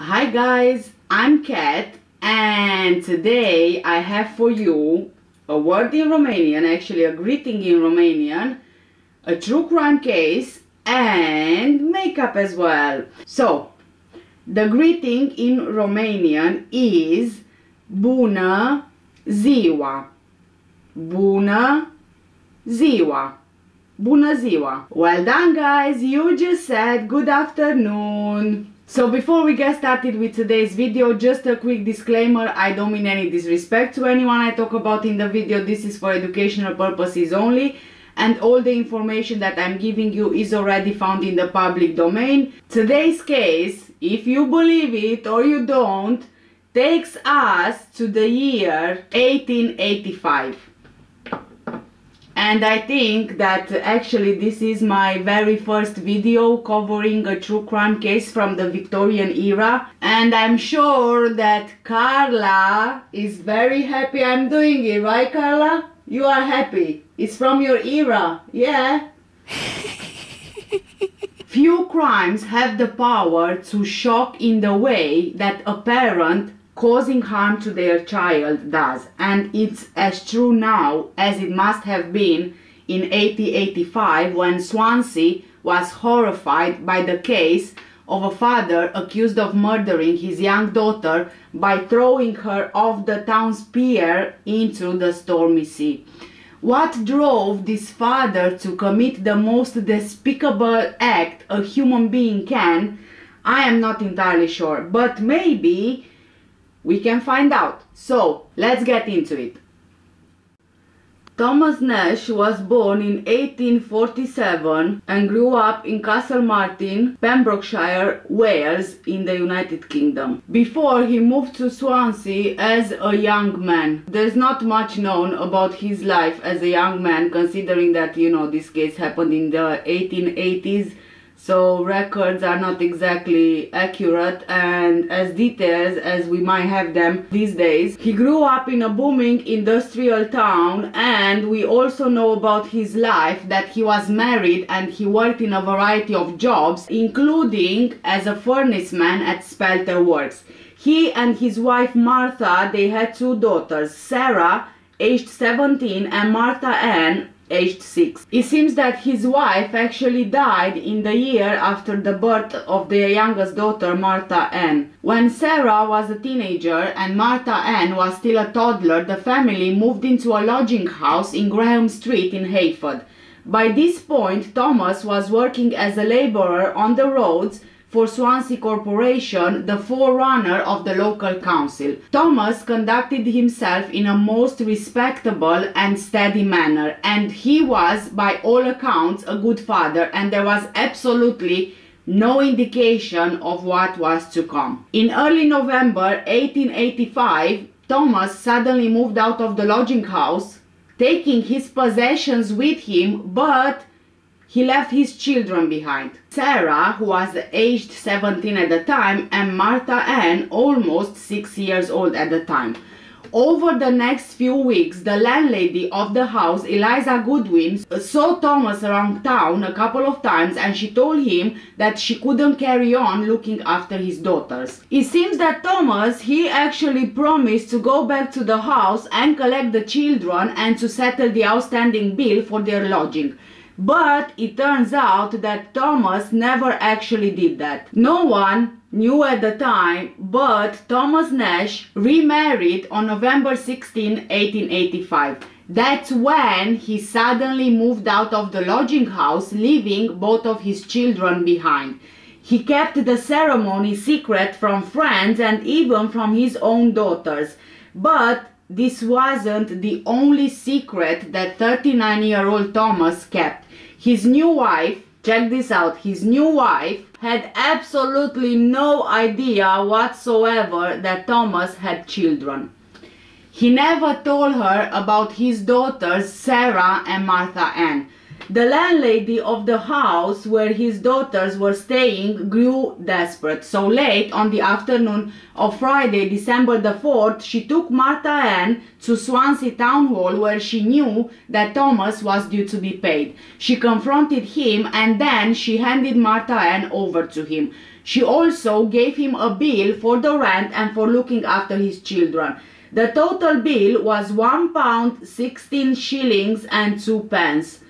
Hi guys, I'm Kat, and today I have for you a word in Romanian, actually a greeting in Romanian, a true crime case, and makeup as well. So, the greeting in Romanian is Bună ziua. Bună ziua. Bună ziua. Well done guys, you just said good afternoon. So before we get started with today's video, just a quick disclaimer, I don't mean any disrespect to anyone I talk about in the video. This is for educational purposes only, and all the information that I'm giving you is already found in the public domain. Today's case, if you believe it or you don't, takes us to the year 1885. And I think that actually this is my very first video covering a true crime case from the Victorian era. And I'm sure that Carla is very happy I'm doing it, right Carla? You are happy. It's from your era, yeah? Few crimes have the power to shock in the way that a parent causing harm to their child does, and it's as true now as it must have been in 1885, when Swansea was horrified by the case of a father accused of murdering his young daughter by throwing her off the town's pier into the stormy sea. What drove this father to commit the most despicable act a human being can, I am not entirely sure, but maybe we can find out. So, let's get into it. Thomas Nash was born in 1847 and grew up in Castle Martin, Pembrokeshire, Wales, in the United Kingdom, before he moved to Swansea as a young man. There's not much known about his life as a young man, considering that, you know, this case happened in the 1880s, so records are not exactly accurate and as detailed as we might have them these days. He grew up in a booming industrial town, and we also know about his life that he was married and he worked in a variety of jobs, including as a furnace man at Spelter Works. He and his wife Martha, they had two daughters, Sarah, aged 17, and Martha Ann, aged 6. It seems that his wife actually died in the year after the birth of their youngest daughter, Martha Ann. When Sarah was a teenager and Martha Ann was still a toddler, the family moved into a lodging house in Graham Street in Hayford. By this point, Thomas was working as a labourer on the roads for Swansea Corporation, the forerunner of the local council. Thomas conducted himself in a most respectable and steady manner, and he was, by all accounts, a good father, and there was absolutely no indication of what was to come. In early November 1885, Thomas suddenly moved out of the lodging house, taking his possessions with him, but he left his children behind. Sarah, who was aged 17 at the time, and Martha Ann, almost 6 years old at the time. Over the next few weeks, the landlady of the house, Eliza Goodwin, saw Thomas around town a couple of times, and she told him that she couldn't carry on looking after his daughters. It seems that Thomas, he actually promised to go back to the house and collect the children and to settle the outstanding bill for their lodging. But it turns out that Thomas never actually did that. No one knew at the time, but Thomas Nash remarried on November 16, 1885. That's when he suddenly moved out of the lodging house, leaving both of his children behind. He kept the ceremony secret from friends and even from his own daughters. But this wasn't the only secret that 39-year-old Thomas kept. His new wife, check this out, his new wife had absolutely no idea whatsoever that Thomas had children. He never told her about his daughters, Sarah and Martha Ann. The landlady of the house where his daughters were staying grew desperate. So late on the afternoon of Friday, December the 4th, she took Martha Ann to Swansea Town Hall, where she knew that Thomas was due to be paid. She confronted him, and then she handed Martha Ann over to him. She also gave him a bill for the rent and for looking after his children. The total bill was £1, 16 shillings and 2 pence.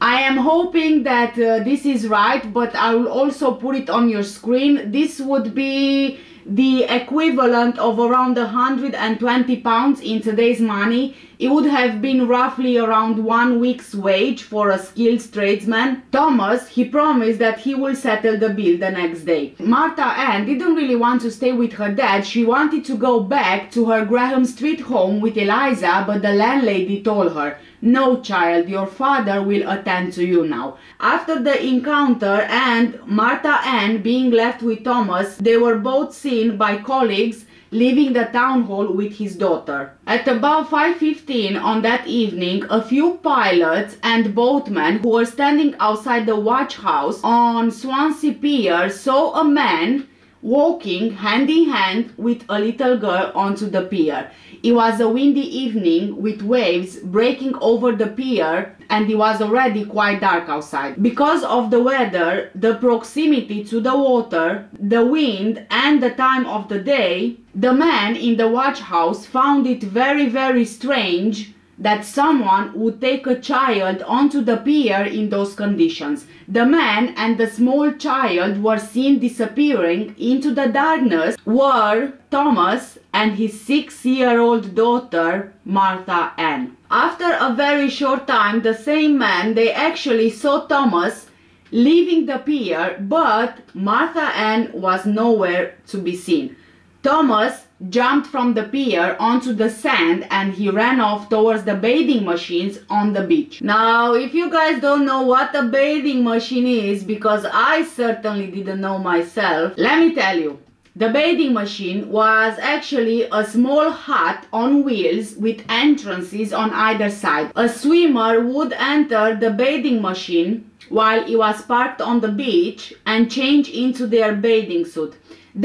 I am hoping that this is right, but I will also put it on your screen. This would be the equivalent of around £120 in today's money. It would have been roughly around 1 week's wage for a skilled tradesman. Thomas, he promised that he will settle the bill the next day. Martha Ann didn't really want to stay with her dad. She wanted to go back to her Graham Street home with Eliza, but the landlady told her, "No, child, your father will attend to you now." After the encounter and Martha Ann being left with Thomas, they were both seen by colleagues leaving the town hall with his daughter. At about 5:15 on that evening, a few pilots and boatmen who were standing outside the watch house on Swansea Pier saw a man walking hand in hand with a little girl onto the pier. It was a windy evening with waves breaking over the pier, and it was already quite dark outside. Because of the weather, the proximity to the water, the wind and the time of the day, the man in the watch house found it very strange that someone would take a child onto the pier in those conditions. The man and the small child were seen disappearing into the darkness, were Thomas and his 6-year-old daughter Martha Ann. After a very short time, the same man, they actually saw Thomas leaving the pier, but Martha Ann was nowhere to be seen. Thomas jumped from the pier onto the sand and he ran off towards the bathing machines on the beach. Now, if you guys don't know what a bathing machine is, because I certainly didn't know myself, let me tell you. The bathing machine was actually a small hut on wheels with entrances on either side. A swimmer would enter the bathing machine while he was parked on the beach and change into their bathing suit.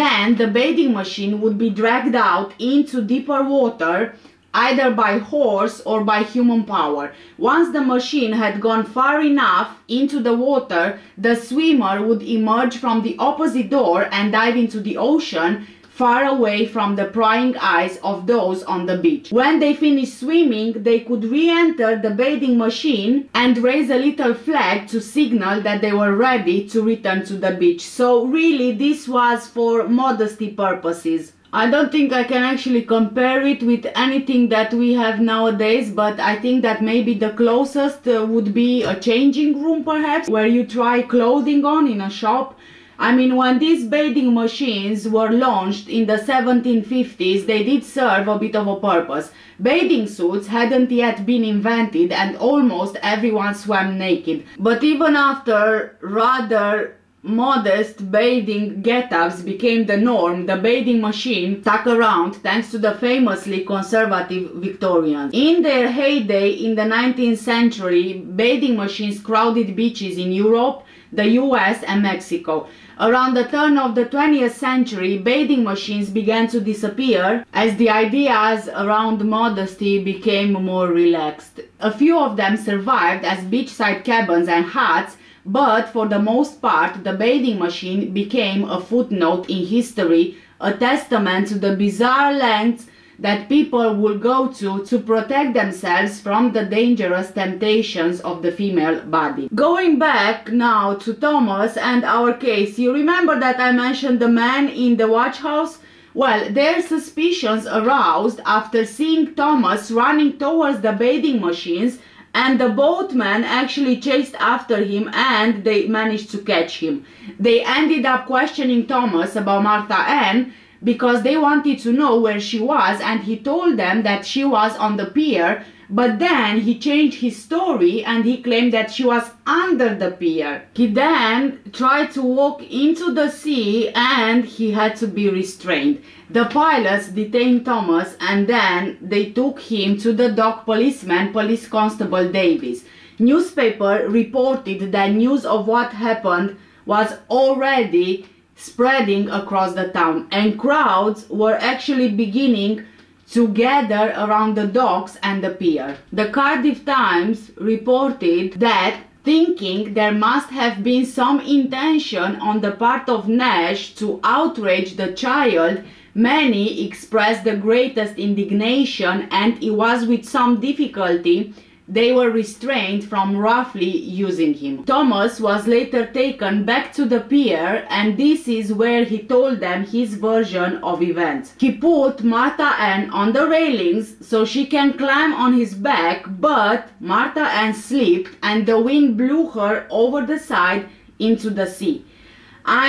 Then the bathing machine would be dragged out into deeper water, either by horse or by human power. Once the machine had gone far enough into the water, the swimmer would emerge from the opposite door and dive into the ocean, far away from the prying eyes of those on the beach. When they finished swimming, they could re-enter the bathing machine and raise a little flag to signal that they were ready to return to the beach. So really, this was for modesty purposes. I don't think I can actually compare it with anything that we have nowadays, but I think that maybe the closest would be a changing room, perhaps, where you try clothing on in a shop. I mean, when these bathing machines were launched in the 1750s, they did serve a bit of a purpose. Bathing suits hadn't yet been invented and almost everyone swam naked. But even after rather modest bathing get-ups became the norm, the bathing machine stuck around thanks to the famously conservative Victorians. In their heyday in the 19th century, bathing machines crowded beaches in Europe, the US and Mexico. Around the turn of the 20th century, bathing machines began to disappear as the ideas around modesty became more relaxed. A few of them survived as beachside cabins and huts, but for the most part, the bathing machine became a footnote in history, a testament to the bizarre lengths that people would go to protect themselves from the dangerous temptations of the female body. Going back now to Thomas and our case, you remember that I mentioned the man in the watch house? Well, their suspicions aroused after seeing Thomas running towards the bathing machines, and the boatman actually chased after him and they managed to catch him. They ended up questioning Thomas about Martha Ann, because they wanted to know where she was, and he told them that she was on the pier, but then he changed his story and he claimed that she was under the pier. He then tried to walk into the sea and he had to be restrained. The pilots detained Thomas and then they took him to the dock policeman, Police Constable Davies. Newspaper reported that news of what happened was already spreading across the town, and crowds were actually beginning to gather around the docks and the pier. The Cardiff Times reported that thinking there must have been some intention on the part of Nash to outrage the child, many expressed the greatest indignation, and it was with some difficulty they were restrained from roughly using him. Thomas was later taken back to the pier, and this is where he told them his version of events. He put Martha Ann on the railings so she can climb on his back, but Martha Ann slipped and the wind blew her over the side into the sea.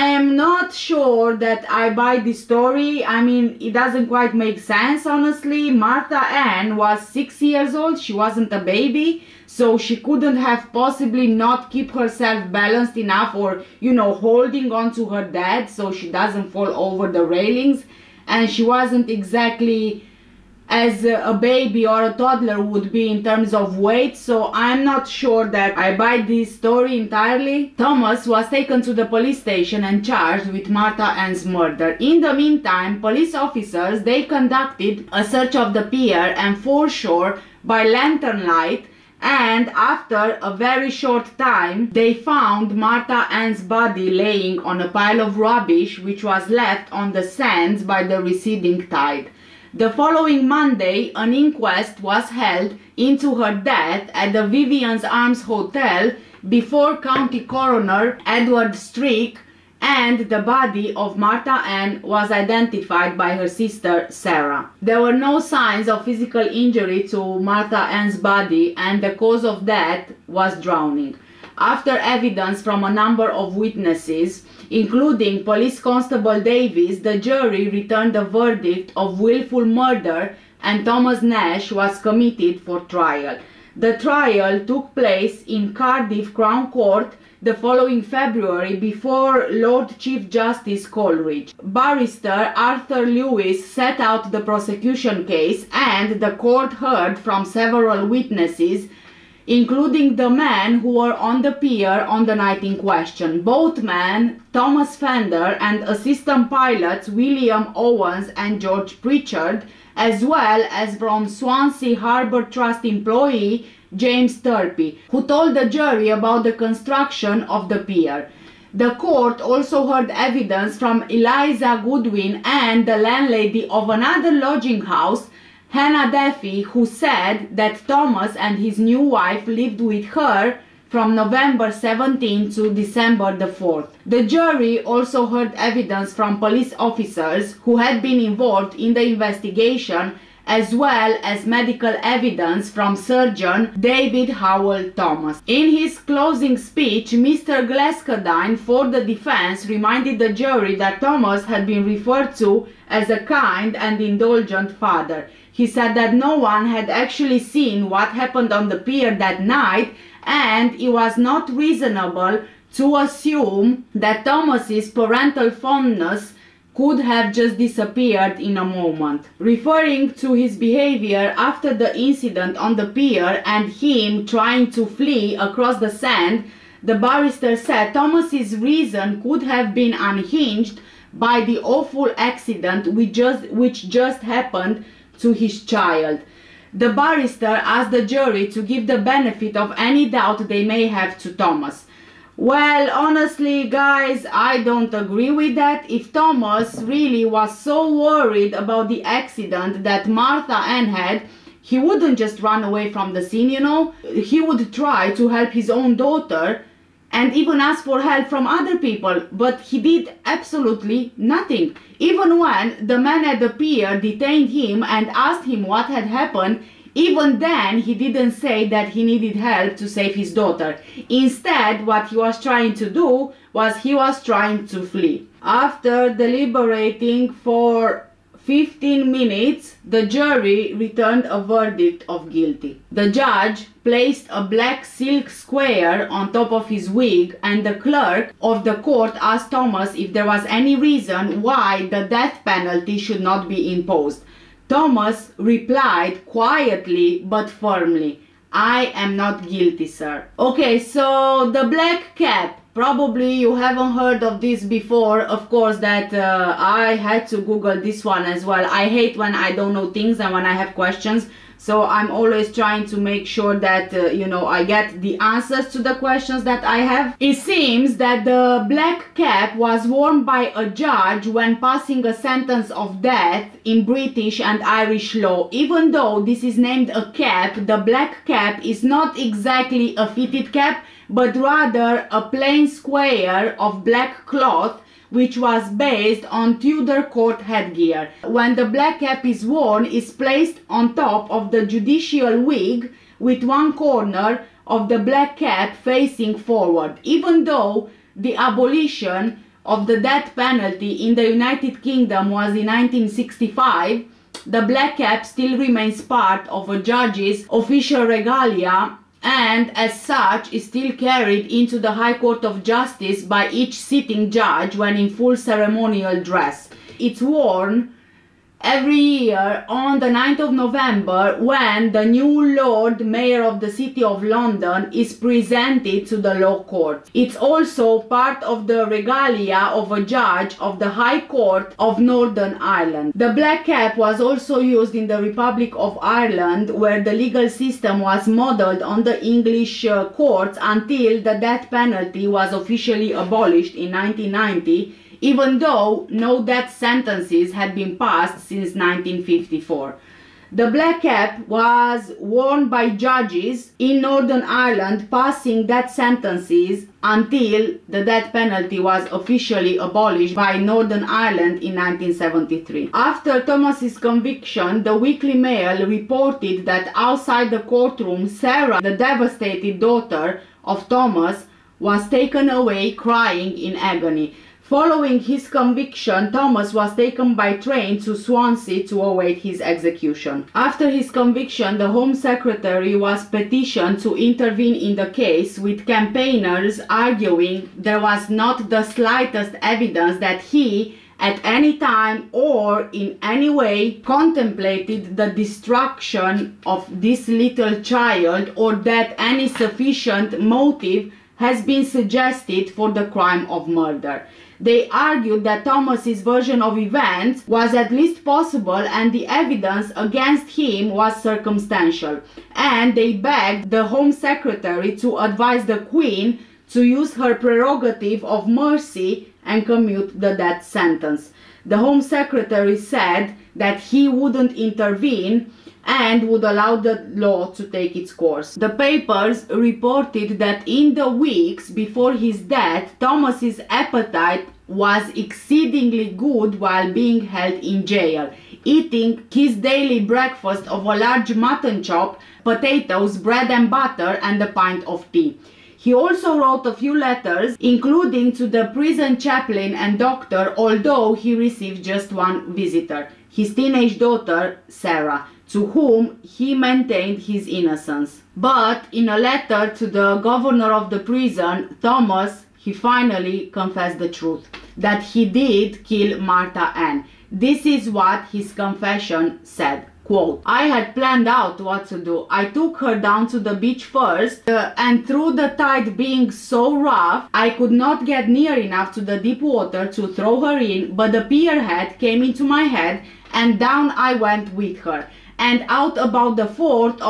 I am not sure that I buy this story. I mean, it doesn't quite make sense, honestly. Martha Ann was 6 years old. She wasn't a baby, so she couldn't have possibly not keep herself balanced enough or, you know, holding on to her dad so she doesn't fall over the railings. And she wasn't exactly as a baby or a toddler would be in terms of weight, so I'm not sure that I buy this story entirely. Thomas was taken to the police station and charged with Martha Ann's murder. In the meantime, police officers, they conducted a search of the pier and foreshore by lantern light, and after a very short time they found Martha Ann's body laying on a pile of rubbish which was left on the sands by the receding tide. The following Monday, an inquest was held into her death at the Vivian's Arms Hotel before County Coroner Edward Strick, and the body of Martha Ann was identified by her sister Sarah. There were no signs of physical injury to Martha Ann's body, and the cause of death was drowning. After evidence from a number of witnesses, including Police Constable Davies, the jury returned a verdict of willful murder, and Thomas Nash was committed for trial. The trial took place in Cardiff Crown Court the following February before Lord Chief Justice Coleridge. Barrister Arthur Lewis set out the prosecution case, and the court heard from several witnesses, including the men who were on the pier on the night in question. Both men, Thomas Fender and assistant pilots William Owens and George Pritchard, as well as from Swansea Harbour Trust employee James Turpy, who told the jury about the construction of the pier. The court also heard evidence from Eliza Goodwin and the landlady of another lodging house, Hannah Daffy, who said that Thomas and his new wife lived with her from November 17 to December the 4th. The jury also heard evidence from police officers who had been involved in the investigation, as well as medical evidence from surgeon David Howell Thomas. In his closing speech, Mr. Glaskerdine for the defense reminded the jury that Thomas had been referred to as a kind and indulgent father. He said that no one had actually seen what happened on the pier that night, and it was not reasonable to assume that Thomas's parental fondness could have just disappeared in a moment. Referring to his behavior after the incident on the pier and him trying to flee across the sand, the barrister said Thomas's reason could have been unhinged by the awful accident which just happened to his child. The barrister asked the jury to give the benefit of any doubt they may have to Thomas. Well, honestly, guys, I don't agree with that. If Thomas really was so worried about the accident that Martha Ann had, he wouldn't just run away from the scene, you know. He would try to help his own daughter and even ask for help from other people, but he did absolutely nothing. Even when the man at the pier detained him and asked him what had happened, even then he didn't say that he needed help to save his daughter. Instead, what he was trying to do was he was trying to flee. After deliberating for 15 minutes, the jury returned a verdict of guilty. The judge placed a black silk square on top of his wig, and the clerk of the court asked Thomas if there was any reason why the death penalty should not be imposed. Thomas replied quietly but firmly, "I am not guilty, sir." Okay, so the black cap. Probably you haven't heard of this before. Of course that I had to Google this one as well. I hate when I don't know things and when I have questions, So I'm always trying to make sure that, you know, I get the answers to the questions that I have. It seems that the black cap was worn by a judge when passing a sentence of death in British and Irish law. Even though this is named a cap, the black cap is not exactly a fitted cap, but rather a plain square of black cloth, which was based on Tudor court headgear. When the black cap is worn, it's placed on top of the judicial wig, with one corner of the black cap facing forward. Even though the abolition of the death penalty in the United Kingdom was in 1965, the black cap still remains part of a judge's official regalia, and as such is still carried into the High Court of Justice by each sitting judge when in full ceremonial dress. It's worn every year on the 9th of November when the new Lord Mayor of the City of London is presented to the Law Court. It's also part of the regalia of a judge of the High Court of Northern Ireland. The black cap was also used in the Republic of Ireland, where the legal system was modelled on the English courts until the death penalty was officially abolished in 1990. Even though no death sentences had been passed since 1954. The black cap was worn by judges in Northern Ireland passing death sentences until the death penalty was officially abolished by Northern Ireland in 1973. After Thomas's conviction, the Weekly Mail reported that outside the courtroom, Sarah, the devastated daughter of Thomas, was taken away crying in agony. Following his conviction, Thomas was taken by train to Swansea to await his execution. After his conviction, the Home Secretary was petitioned to intervene in the case, with campaigners arguing there was not the slightest evidence that he, at any time or in any way, contemplated the destruction of this little child or that any sufficient motive has been suggested for the crime of murder. They argued that Thomas's version of events was at least possible and the evidence against him was circumstantial, and they begged the Home Secretary to advise the Queen to use her prerogative of mercy and commute the death sentence. The Home Secretary said that he wouldn't intervene and would allow the law to take its course. The papers reported that in the weeks before his death, Thomas's appetite was exceedingly good while being held in jail, eating his daily breakfast of a large mutton chop, potatoes, bread and butter, and a pint of tea. He also wrote a few letters, including to the prison chaplain and doctor, although he received just one visitor, his teenage daughter, Sarah, to whom he maintained his innocence. But in a letter to the governor of the prison, Thomas, he finally confessed the truth, that he did kill Martha Ann. This is what his confession said. Quote, "I had planned out what to do. I took her down to the beach first, and through the tide being so rough, I could not get near enough to the deep water to throw her in, but the pier head came into my head and down I went with her. And out about the fourth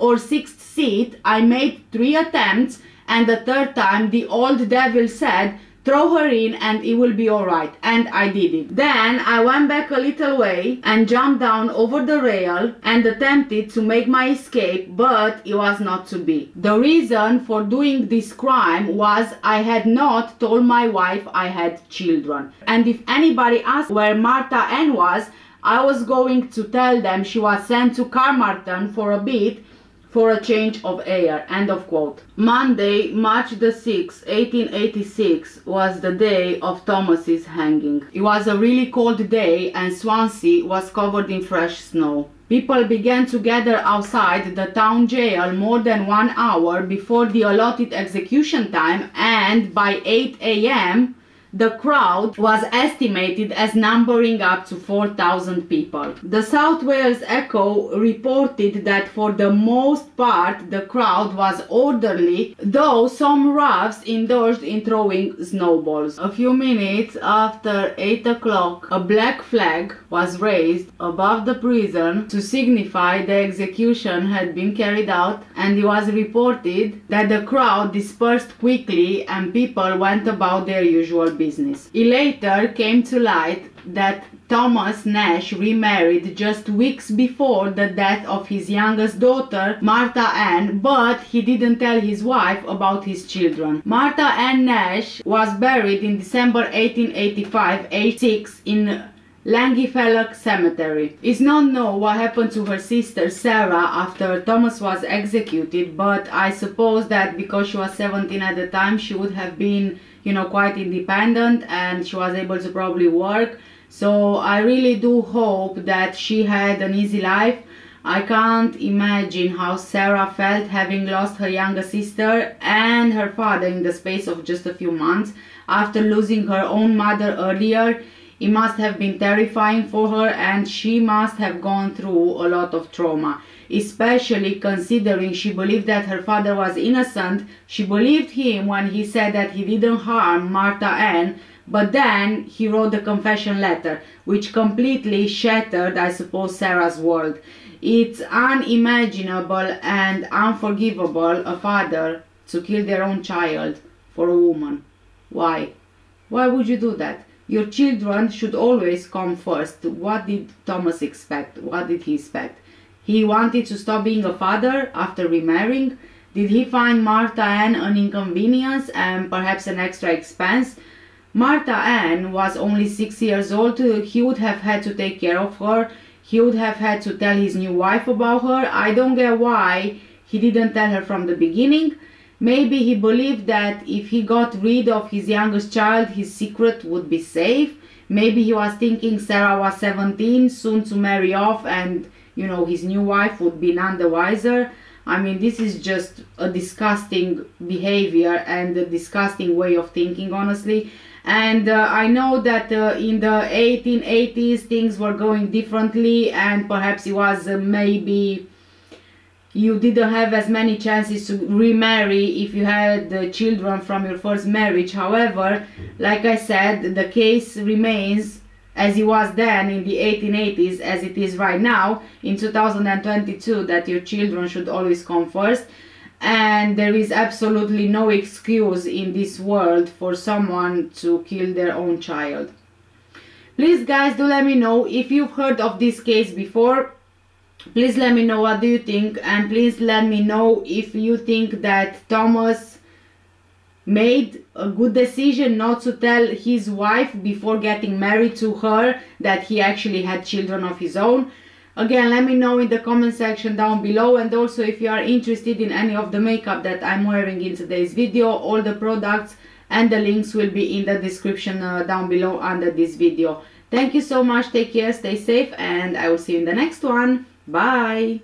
or sixth seat, I made 3 attempts, and the 3rd time the old devil said, 'Throw her in and it will be all right,' and I did it. Then I went back a little way and jumped down over the rail and attempted to make my escape, but it was not to be. The reason for doing this crime was I had not told my wife I had children. And if anybody asked where Martha Ann was, I was going to tell them she was sent to Carmarthen for a bit, for a change of air." End of quote. Monday, March the 6th, 1886 was the day of Thomas's hanging. It was a really cold day and Swansea was covered in fresh snow. People began to gather outside the town jail more than 1 hour before the allotted execution time, and by 8 a.m. The crowd was estimated as numbering up to 4,000 people. The South Wales Echo reported that for the most part the crowd was orderly, though some roughs indulged in throwing snowballs. A few minutes after 8 o'clock, a black flag was raised above the prison to signify the execution had been carried out, and it was reported that the crowd dispersed quickly and people went about their usual business. It later came to light that Thomas Nash remarried just weeks before the death of his youngest daughter, Martha Ann, but he didn't tell his wife about his children. Martha Ann Nash was buried in December 1885, aged 6, in Langyfelloc cemetery. It's not known what happened to her sister Sarah after Thomas was executed, but I suppose that because she was 17 at the time, she would have been, you know, quite independent, and she was able to probably work. So I really do hope that she had an easy life. I can't imagine how Sarah felt having lost her younger sister and her father in the space of just a few months. After losing her own mother earlier, it must have been terrifying for her, and she must have gone through a lot of trauma, especially considering she believed that her father was innocent. She believed him when he said that he didn't harm Martha Ann, but then he wrote the confession letter, which completely shattered, I suppose, Sarah's world. It's unimaginable and unforgivable, a father to kill their own child for a woman. Why? Why would you do that? Your children should always come first. What did Thomas expect? What did he expect? He wanted to stop being a father after remarrying? Did he find Martha Ann an inconvenience and perhaps an extra expense? Martha Ann was only 6 years old. He would have had to take care of her. He would have had to tell his new wife about her. I don't get why he didn't tell her from the beginning. Maybe he believed that if he got rid of his youngest child, his secret would be safe. Maybe he was thinking Sarah was 17, soon to marry off, and, you know, his new wife would be none the wiser. I mean, this is just a disgusting behavior and a disgusting way of thinking, honestly. And I know that in the 1880s things were going differently, and perhaps it was maybe you didn't have as many chances to remarry if you had children from your first marriage. However, like I said, the case remains as it was then in the 1880s as it is right now in 2022, that your children should always come first, and there is absolutely no excuse in this world for someone to kill their own child. Please guys, do let me know if you've heard of this case before. Please let me know what do you think, and please let me know if you think that Thomas made a good decision not to tell his wife before getting married to her that he actually had children of his own. Again, let me know in the comment section down below, and also if you are interested in any of the makeup that I'm wearing in today's video, all the products and the links will be in the description down below under this video. Thank you so much, take care, stay safe, and I will see you in the next one. Bye!